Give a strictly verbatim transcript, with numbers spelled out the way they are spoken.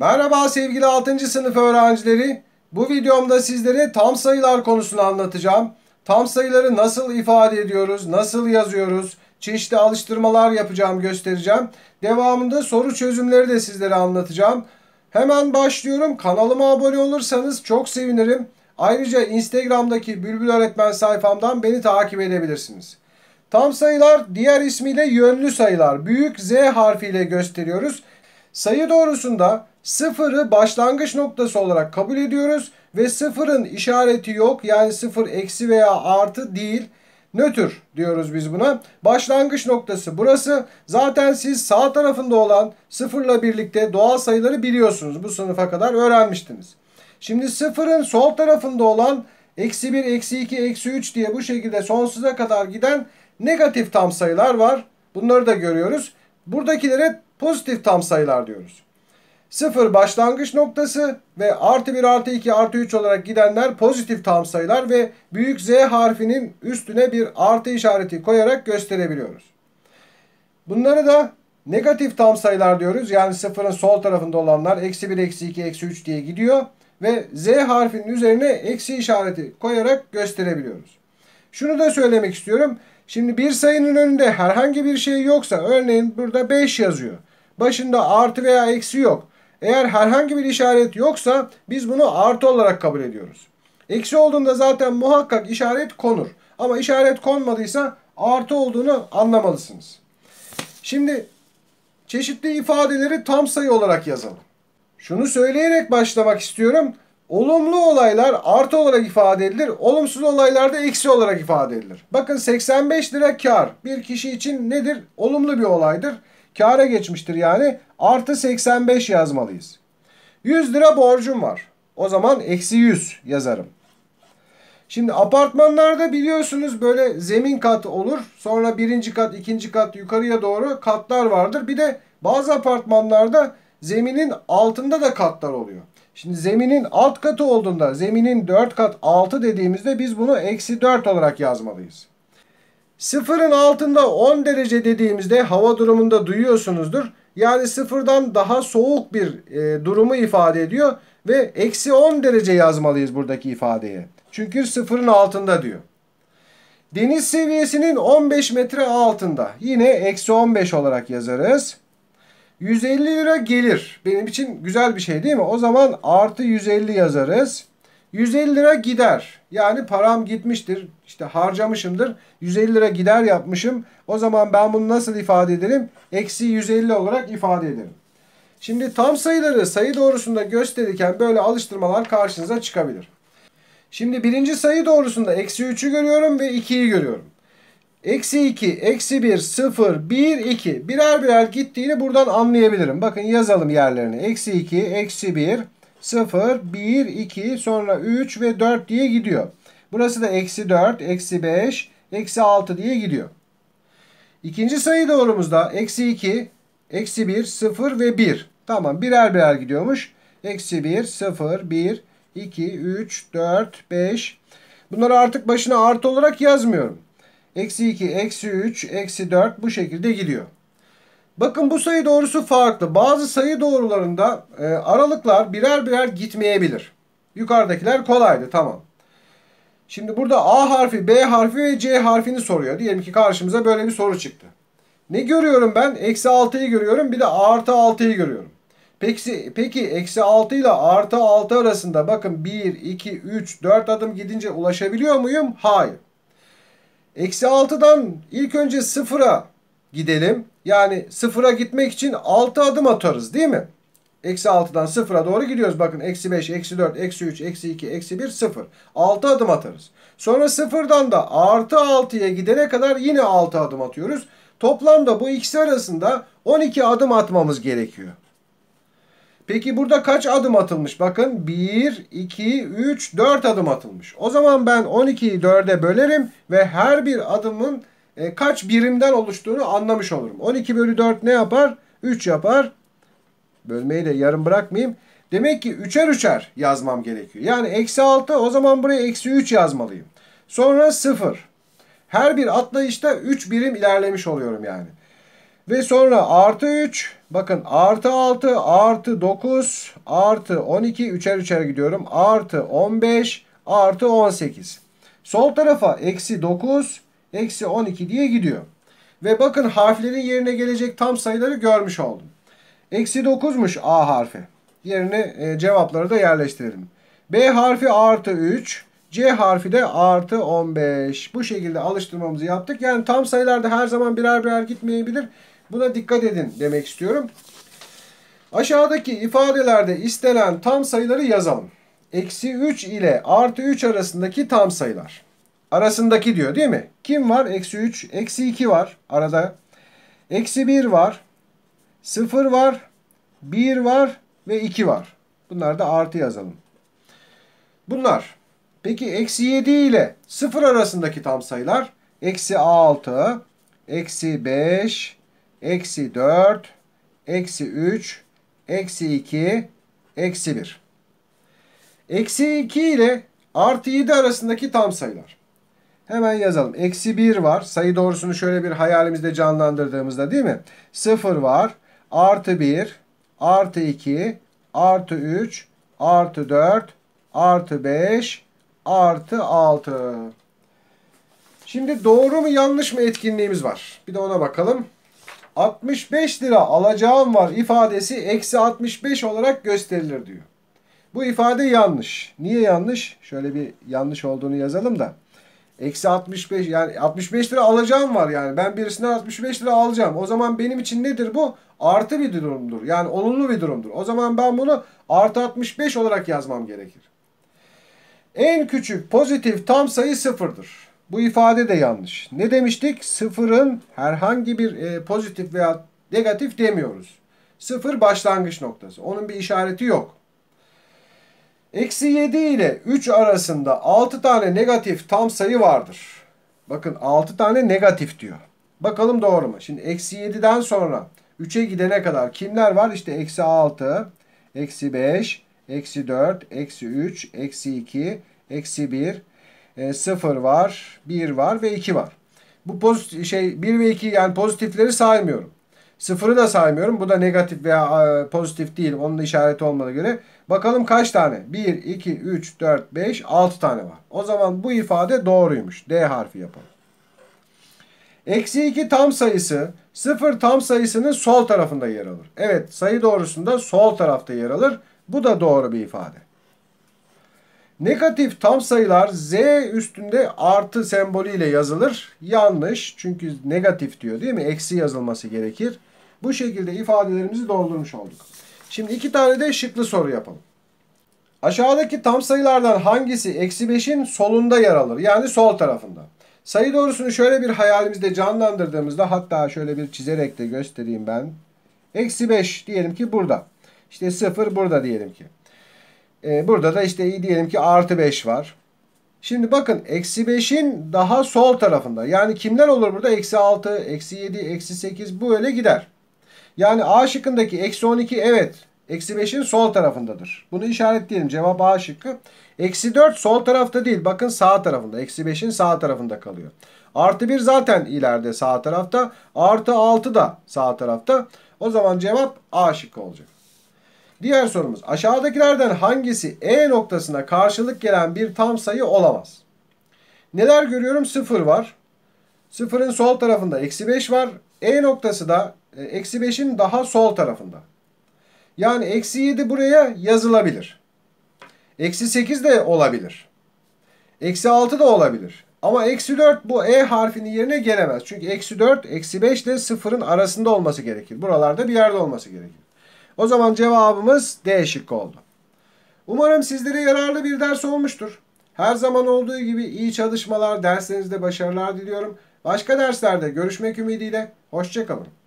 Merhaba sevgili altıncı sınıf öğrencileri. Bu videomda sizlere tam sayılar konusunu anlatacağım. Tam sayıları nasıl ifade ediyoruz, nasıl yazıyoruz, çeşitli alıştırmalar yapacağım, göstereceğim. Devamında soru çözümleri de sizlere anlatacağım. Hemen başlıyorum. Kanalıma abone olursanız çok sevinirim. Ayrıca Instagram'daki Bülbül Öğretmen sayfamdan beni takip edebilirsiniz. Tam sayılar diğer ismiyle yönlü sayılar. Büyük Z harfiyle gösteriyoruz. Sayı doğrusunda sıfırı başlangıç noktası olarak kabul ediyoruz ve sıfırın işareti yok, yani sıfır eksi veya artı değil, nötr diyoruz biz buna. Başlangıç noktası burası. Zaten siz sağ tarafında olan sıfırla birlikte doğal sayıları biliyorsunuz, bu sınıfa kadar öğrenmiştiniz. Şimdi sıfırın sol tarafında olan eksi bir, eksi iki, eksi üç diye bu şekilde sonsuza kadar giden negatif tam sayılar var. Bunları da görüyoruz. Buradakilere pozitif tam sayılar diyoruz. sıfır başlangıç noktası ve artı bir, artı iki, artı üç olarak gidenler pozitif tam sayılar ve büyük Z harfinin üstüne bir artı işareti koyarak gösterebiliyoruz. Bunları da negatif tam sayılar diyoruz. Yani sıfırın sol tarafında olanlar eksi bir, eksi iki, eksi üç diye gidiyor ve Z harfinin üzerine eksi işareti koyarak gösterebiliyoruz. Şunu da söylemek istiyorum. Şimdi bir sayının önünde herhangi bir şey yoksa, örneğin burada beş yazıyor. Başında artı veya eksi yok. Eğer herhangi bir işaret yoksa biz bunu artı olarak kabul ediyoruz. Eksi olduğunda zaten muhakkak işaret konur. Ama işaret konmadıysa artı olduğunu anlamalısınız. Şimdi çeşitli ifadeleri tam sayı olarak yazalım. Şunu söyleyerek başlamak istiyorum. Olumlu olaylar artı olarak ifade edilir. Olumsuz olaylar da eksi olarak ifade edilir. Bakın seksen beş lira kar bir kişi için nedir? Olumlu bir olaydır. Kâra geçmiştir yani. Artı seksen beş yazmalıyız. yüz lira borcum var. O zaman eksi yüz yazarım. Şimdi apartmanlarda biliyorsunuz böyle zemin katı olur. Sonra birinci kat, ikinci kat, yukarıya doğru katlar vardır. Bir de bazı apartmanlarda zeminin altında da katlar oluyor. Şimdi zeminin alt katı olduğunda, zeminin dört kat altı dediğimizde biz bunu eksi dört olarak yazmalıyız. Sıfırın altında on derece dediğimizde hava durumunda duyuyorsunuzdur. Yani sıfırdan daha soğuk bir e, durumu ifade ediyor ve eksi on derece yazmalıyız buradaki ifadeye. Çünkü sıfırın altında diyor. Deniz seviyesinin on beş metre altında. Yine eksi on beş olarak yazarız. yüz elli lira gelir. Benim için güzel bir şey değil mi? O zaman artı yüz elli yazarız. yüz elli lira gider. Yani param gitmiştir. İşte harcamışımdır. yüz elli lira gider yapmışım. O zaman ben bunu nasıl ifade ederim? Eksi yüz elli olarak ifade ederim. Şimdi tam sayıları sayı doğrusunda gösterirken böyle alıştırmalar karşınıza çıkabilir. Şimdi birinci sayı doğrusunda eksi üçü görüyorum ve ikiyi görüyorum. Eksi iki, eksi bir, sıfır, bir, iki. Birer birer gittiğini buradan anlayabilirim. Bakın yazalım yerlerini. Eksi iki, eksi bir, sıfır, bir, iki, sonra üç ve dört diye gidiyor. Burası da eksi dört, eksi beş, eksi altı diye gidiyor. İkinci sayı doğrumuzda eksi iki, eksi bir, sıfır ve bir. Tamam, birer birer gidiyormuş. Eksi bir, sıfır, bir, iki, üç, dört, beş. Bunları artık başına artı olarak yazmıyorum. Eksi iki, eksi üç, eksi dört bu şekilde gidiyor. Bakın bu sayı doğrusu farklı. Bazı sayı doğrularında e, aralıklar birer birer gitmeyebilir. Yukarıdakiler kolaydı, tamam. Şimdi burada A harfi, B harfi ve C harfini soruyor. Diyelim ki karşımıza böyle bir soru çıktı. Ne görüyorum ben? Eksi altıyı görüyorum, bir de artı altıyı görüyorum. Peki, peki eksi altı ile artı altı arasında bakın bir, iki, üç, dört adım gidince ulaşabiliyor muyum? Hayır. Eksi altıdan ilk önce sıfıra gidelim. Yani sıfıra gitmek için altı adım atarız değil mi? Eksi altıdan sıfıra doğru gidiyoruz. Bakın eksi beş, eksi dört, eksi üç, eksi iki, eksi bir, sıfır. altı adım atarız. Sonra sıfırdan da artı altıya gidene kadar yine altı adım atıyoruz. Toplamda bu ikisi arasında on iki adım atmamız gerekiyor. Peki burada kaç adım atılmış? Bakın bir, iki, üç, dört adım atılmış. O zaman ben on ikiyi dörde bölerim ve her bir adımın e, kaç birimden oluştuğunu anlamış olurum. on iki bölü dört ne yapar? üç yapar. Bölmeyi de yarım bırakmayayım. Demek ki üçer üçer yazmam gerekiyor. Yani eksi altı, o zaman buraya eksi üç yazmalıyım. Sonra sıfır. Her bir atlayışta üç birim ilerlemiş oluyorum yani. Ve sonra artı üç. Bakın artı altı, artı dokuz, artı on iki. Üçer üçer gidiyorum. Artı on beş, artı on sekiz. Sol tarafa eksi dokuz, eksi on iki diye gidiyor. Ve bakın harflerin yerine gelecek tam sayıları görmüş oldum. Eksi dokuzmuş A harfi. Yerine e, cevapları da yerleştirelim. B harfi artı üç. C harfi de artı on beş. Bu şekilde alıştırmamızı yaptık. Yani tam sayılarda her zaman birer birer gitmeyebilir. Buna dikkat edin demek istiyorum. Aşağıdaki ifadelerde istenen tam sayıları yazalım. Eksi üç ile artı üç arasındaki tam sayılar. Arasındaki diyor değil mi? Kim var? Eksi üç. Eksi iki var arada. Eksi bir var. sıfır var. bir var. Ve iki var. Bunlar da artı yazalım. Bunlar. Peki eksi yedi ile sıfır arasındaki tam sayılar. Eksi altı. Eksi beş. Eksi dört. Eksi üç. Eksi iki. Eksi bir. Eksi iki ile artı yedi arasındaki tam sayılar. Hemen yazalım. Eksi bir var. Sayı doğrusunu şöyle bir hayalimizde canlandırdığımızda değil mi? sıfır var. Artı bir. Artı iki. Artı üç. Artı dört. Artı beş. Artı altı. Şimdi doğru mu yanlış mı etkinliğimiz var. Bir de ona bakalım. altmış beş lira alacağım var ifadesi eksi altmış beş olarak gösterilir diyor. Bu ifade yanlış. Niye yanlış? Şöyle bir yanlış olduğunu yazalım da. Eksi altmış beş, yani altmış beş lira alacağım var yani. Ben birisinden altmış beş lira alacağım. O zaman benim için nedir bu? Artı bir durumdur. Yani olumlu bir durumdur. O zaman ben bunu artı altmış beş olarak yazmam gerekir. En küçük pozitif tam sayı sıfırdır. Bu ifade de yanlış. Ne demiştik? Sıfırın herhangi bir e, pozitif veya negatif demiyoruz. Sıfır başlangıç noktası. Onun bir işareti yok. Eksi yedi ile üç arasında altı tane negatif tam sayı vardır. Bakın altı tane negatif diyor. Bakalım doğru mu? Şimdi eksi yediden sonra üçe gidene kadar kimler var? İşte eksi altı, eksi beş, eksi dört, eksi üç, eksi iki, eksi bir, e, sıfır var, bir var ve iki var. Bu pozitif şey bir ve iki, yani pozitifleri saymıyorum. Sıfırı da saymıyorum. Bu da negatif veya e, pozitif değil. Onun da işareti olmadığına göre. Bakalım kaç tane? bir, iki, üç, dört, beş, altı tane var. O zaman bu ifade doğruymuş. D harfi yapalım. Eksi iki tam sayısı sıfır tam sayısının sol tarafında yer alır. Evet, sayı doğrusunda sol tarafta yer alır. Bu da doğru bir ifade. Negatif tam sayılar Z üstünde artı sembolüyle yazılır. Yanlış. Çünkü negatif diyor değil mi? Eksi yazılması gerekir. Bu şekilde ifadelerimizi doldurmuş olduk. Şimdi iki tane de şıklı soru yapalım. Aşağıdaki tam sayılardan hangisi eksi beşin solunda yer alır? Yani sol tarafında. Sayı doğrusunu şöyle bir hayalimizde canlandırdığımızda, hatta şöyle bir çizerek de göstereyim ben. Eksi beş diyelim ki burada. İşte sıfır burada diyelim ki. Ee, burada da işte diyelim ki artı beş var. Şimdi bakın eksi beşin daha sol tarafında. Yani kimler olur burada? Eksi altı, eksi yedi, eksi sekiz, bu öyle gider. Yani A şıkkındaki eksi on iki evet. Eksi beşin sol tarafındadır. Bunu işaretleyelim. Cevap A şıkkı. Eksi dört sol tarafta değil. Bakın sağ tarafında. Eksi beşin sağ tarafında kalıyor. Artı bir zaten ileride sağ tarafta. Artı altı da sağ tarafta. O zaman cevap A şıkkı olacak. Diğer sorumuz. Aşağıdakilerden hangisi E noktasına karşılık gelen bir tam sayı olamaz? Neler görüyorum? sıfır var. sıfırın sol tarafında eksi beş var. E noktası da eksi beşin daha sol tarafında. Yani eksi yedi buraya yazılabilir. Eksi sekiz de olabilir. Eksi altı da olabilir. Ama eksi dört bu E harfinin yerine gelemez. Çünkü eksi dört, eksi beş ile sıfırın arasında olması gerekir. Buralarda bir yerde olması gerekir. O zaman cevabımız D şıkkı oldu. Umarım sizlere yararlı bir ders olmuştur. Her zaman olduğu gibi iyi çalışmalar, derslerinizde başarılar diliyorum. Başka derslerde görüşmek ümidiyle. Hoşça kalın.